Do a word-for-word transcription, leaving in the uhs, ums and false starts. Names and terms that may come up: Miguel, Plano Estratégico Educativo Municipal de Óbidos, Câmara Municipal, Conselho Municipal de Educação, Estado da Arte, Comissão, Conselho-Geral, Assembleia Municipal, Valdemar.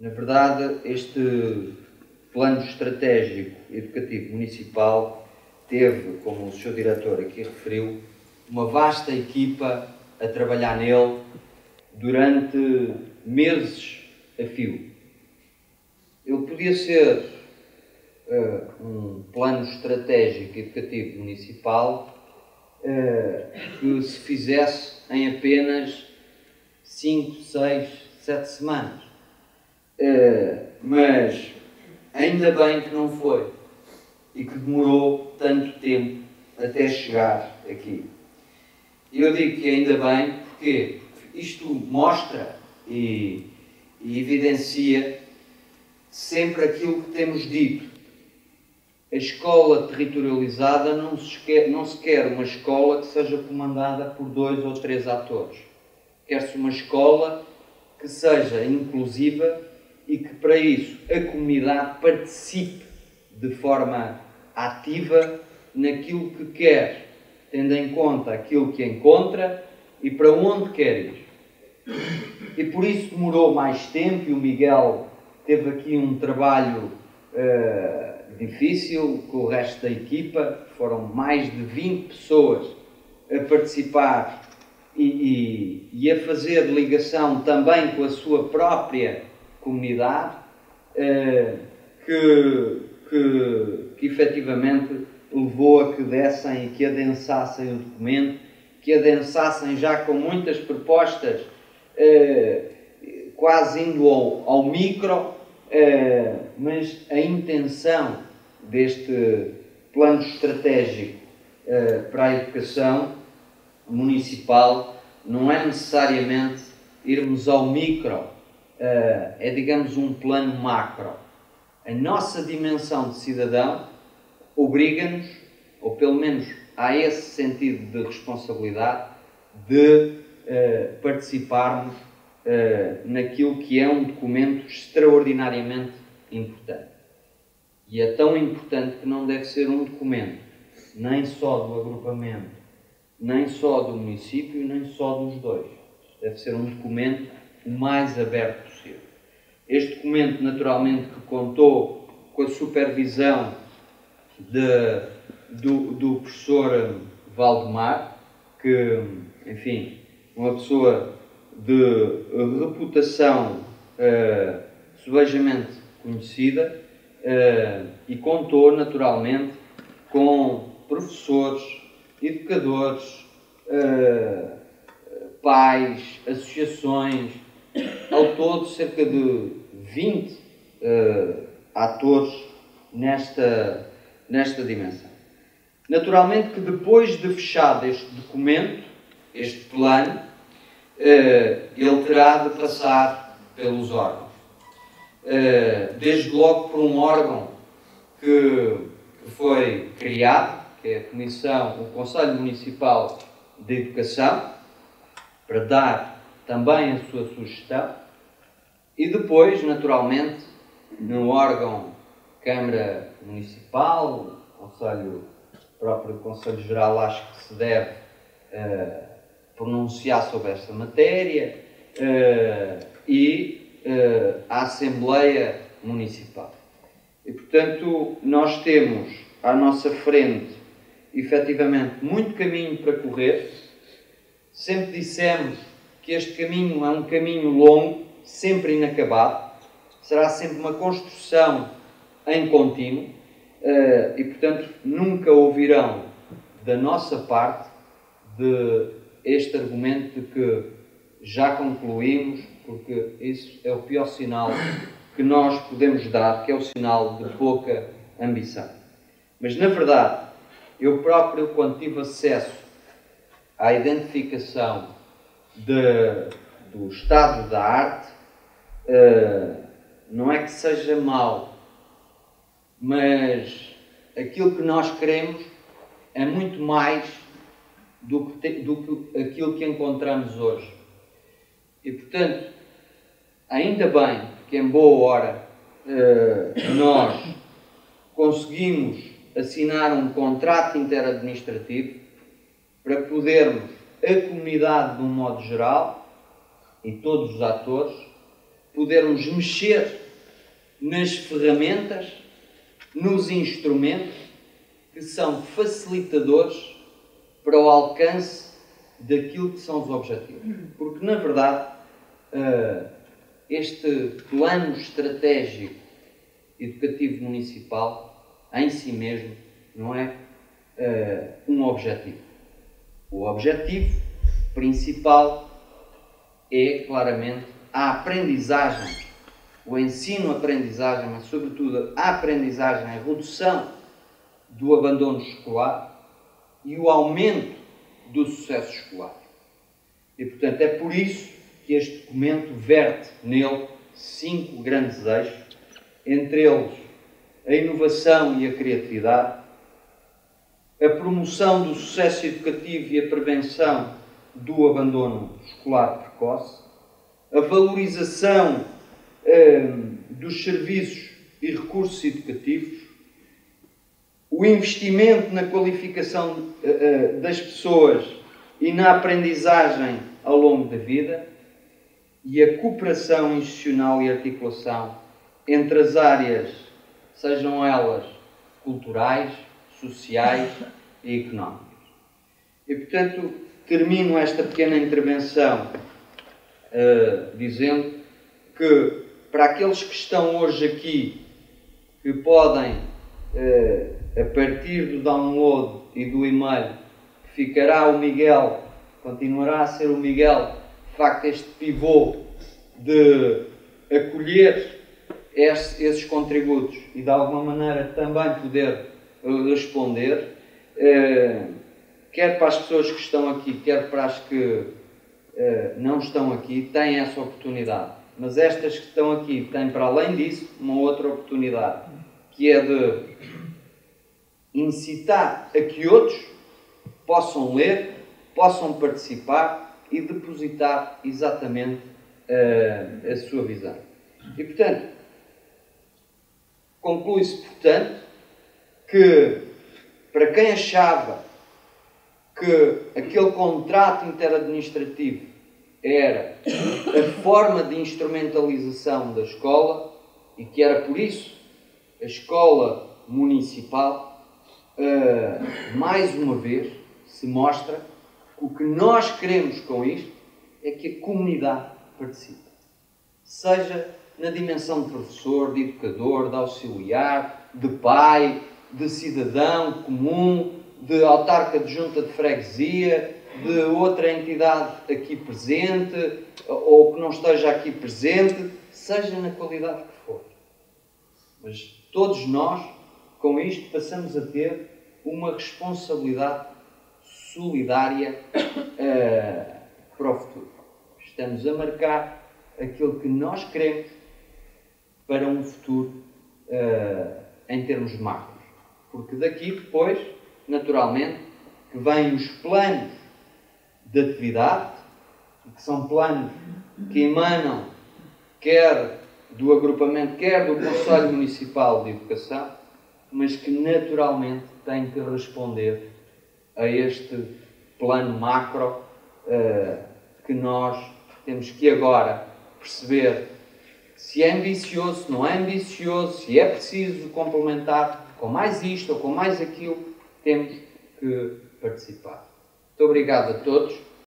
Na verdade, este Plano Estratégico Educativo Municipal teve, como o senhor diretor aqui referiu, uma vasta equipa a trabalhar nele durante meses a fio. Ele podia ser uh, um plano estratégico educativo municipal uh, que se fizesse em apenas cinco, seis, sete semanas. Uh, mas ainda bem que não foi e que demorou tanto tempo até chegar aqui. Eu digo que ainda bem porque isto mostra e, e evidencia sempre aquilo que temos dito. A escola territorializada não se, quer, não se quer uma escola que seja comandada por dois ou três atores. Quer-se uma escola que seja inclusiva e que, para isso, a comunidade participe de forma ativa naquilo que quer, tendo em conta aquilo que encontra e para onde quer ir. E por isso demorou mais tempo, e o Miguel teve aqui um trabalho uh, difícil com o resto da equipa. Foram mais de vinte pessoas a participar e, e, e a fazer ligação também com a sua própria comunidade, uh, que, que, que efetivamente levou a que dessem e que adensassem o documento, que adensassem já com muitas propostas, eh, quase indo ao, ao micro, eh, mas a intenção deste plano estratégico eh, para a educação municipal não é necessariamente irmos ao micro, eh, é, digamos, um plano macro. A nossa dimensão de cidadão obriga-nos, ou pelo menos há esse sentido de responsabilidade, de eh, participarmos eh, naquilo que é um documento extraordinariamente importante. E é tão importante que não deve ser um documento nem só do agrupamento, nem só do município, nem só dos dois. Deve ser um documento o mais aberto possível. Este documento, naturalmente, que contou com a supervisão De, do, do professor Valdemar, que, enfim, uma pessoa de reputação uh, subejamente conhecida, uh, e contou, naturalmente, com professores, educadores, uh, pais, associações, ao todo cerca de vinte uh, atores nesta nesta dimensão. Naturalmente que depois de fechado este documento, este plano, ele terá de passar pelos órgãos. Desde logo por um órgão que foi criado, que é a Comissão, o Conselho Municipal de Educação, para dar também a sua sugestão, e depois, naturalmente, no órgão Câmara Municipal, Conselho, próprio Conselho-Geral, acho que se deve uh, pronunciar sobre esta matéria, uh, e uh, a Assembleia Municipal. E, portanto, nós temos à nossa frente, efetivamente, muito caminho para correr. Sempre dissemos que este caminho é um caminho longo, sempre inacabado. Será sempre uma construção em contínuo, uh, e, portanto, nunca ouvirão da nossa parte de este argumento de que já concluímos, porque isso é o pior sinal que nós podemos dar, que é o sinal de pouca ambição. Mas, na verdade, eu próprio, quando tive acesso à identificação de, do Estado da Arte, uh, não é que seja mau, mas aquilo que nós queremos é muito mais do que, te, do que aquilo que encontramos hoje. E, portanto, ainda bem que em boa hora eh, nós conseguimos assinar um contrato interadministrativo para podermos, a comunidade de um modo geral e todos os atores, podermos mexer nas ferramentas, nos instrumentos que são facilitadores para o alcance daquilo que são os objetivos. Porque, na verdade, este Plano Estratégico Educativo Municipal, em si mesmo, não é um objetivo. O objetivo principal é, claramente, a aprendizagem, o ensino-aprendizagem, mas, sobretudo, a aprendizagem, a redução do abandono escolar e o aumento do sucesso escolar. E, portanto, é por isso que este documento verte nele cinco grandes eixos, entre eles a inovação e a criatividade, a promoção do sucesso educativo e a prevenção do abandono escolar precoce, a valorização eh, dos serviços e recursos educativos, o investimento na qualificação eh, das pessoas e na aprendizagem ao longo da vida e a cooperação institucional e articulação entre as áreas, sejam elas culturais, sociais e económicas. E, portanto, termino esta pequena intervenção uh, dizendo que, para aqueles que estão hoje aqui, que podem, uh, a partir do download e do e-mail, ficará o Miguel, continuará a ser o Miguel, de facto, este pivô de acolher esse, esses contributos e, de alguma maneira, também poder responder, uh, quer para as pessoas que estão aqui, quer para as que uh, não estão aqui, têm essa oportunidade. Mas estas que estão aqui têm, para além disso, uma outra oportunidade, que é de incitar a que outros possam ler, possam participar e depositar exatamente uh, a sua visão. E, portanto, conclui-se, portanto, que, para quem achava que aquele contrato interadministrativo era a forma de instrumentalização da escola e que era por isso a escola municipal, uh, mais uma vez, se mostra que o que nós queremos com isto é que a comunidade participe. Seja na dimensão de professor, de educador, de auxiliar, de pai, de cidadão comum, de autarca de junta de freguesia, de outra entidade aqui presente, ou que não esteja aqui presente, seja na qualidade que for. Mas todos nós, com isto, passamos a ter uma responsabilidade solidária uh, para o futuro. Estamos a marcar aquilo que nós queremos para um futuro uh, em termos macros. Porque daqui, depois, naturalmente, que vêm os planos de atividade, que são planos que emanam quer do agrupamento, quer do Conselho Municipal de Educação, mas que naturalmente têm que responder a este plano macro uh, que nós temos que agora perceber se é ambicioso, se não é ambicioso, se é preciso complementar com mais isto ou com mais aquilo. Temos que participar. Muito obrigado a todos.